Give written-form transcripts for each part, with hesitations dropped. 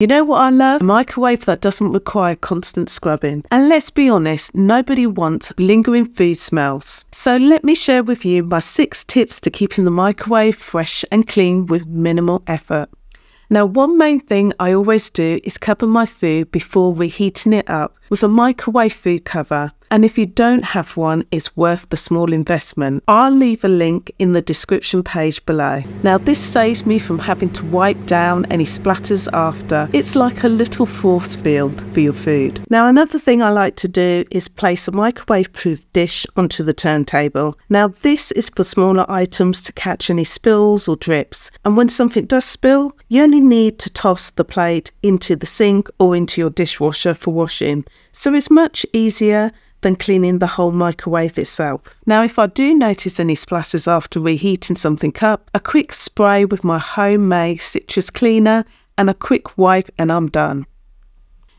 You know what I love? A microwave that doesn't require constant scrubbing. And let's be honest, nobody wants lingering food smells. So let me share with you my 6 tips to keeping the microwave fresh and clean with minimal effort. Now, one main thing I always do is cover my food before reheating it up with a microwave food cover. And if you don't have one, it's worth the small investment. I'll leave a link in the description page below. Now, this saves me from having to wipe down any splatters after. It's like a little force field for your food. Now, another thing I like to do is place a microwave-proof dish onto the turntable. Now, this is for smaller items to catch any spills or drips. And when something does spill, you only need to toss the plate into the sink or into your dishwasher for washing. So it's much easier than cleaning the whole microwave itself. Now, if I do notice any splashes after reheating something up, a quick spray with my homemade citrus cleaner and a quick wipe and I'm done.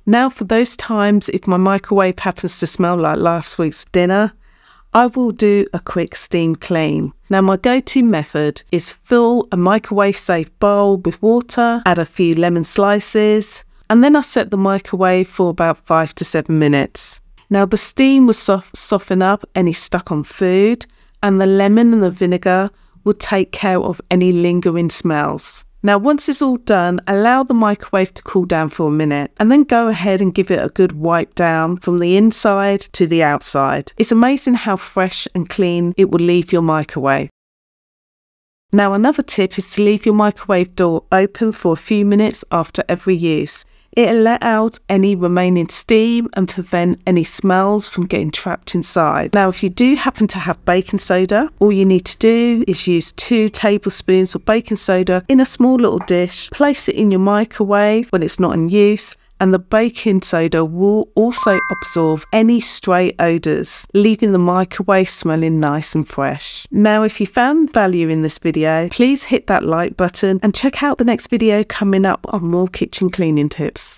Now, for those times if my microwave happens to smell like last week's dinner, I will do a quick steam clean. Now, my go-to method is fill a microwave-safe bowl with water, add a few lemon slices, and then I set the microwave for about 5 to 7 minutes. Now, the steam will soften up any stuck on food, and the lemon and the vinegar will take care of any lingering smells. Now, once it's all done, allow the microwave to cool down for a minute and then go ahead and give it a good wipe down from the inside to the outside. It's amazing how fresh and clean it will leave your microwave. Now, another tip is to leave your microwave door open for a few minutes after every use. It'll let out any remaining steam and prevent any smells from getting trapped inside. Now, if you do happen to have baking soda, all you need to do is use 2 tablespoons of baking soda in a small little dish, place it in your microwave when it's not in use, and the baking soda will also absorb any stray odours, leaving the microwave smelling nice and fresh. Now, if you found value in this video, please hit that like button and check out the next video coming up on more kitchen cleaning tips.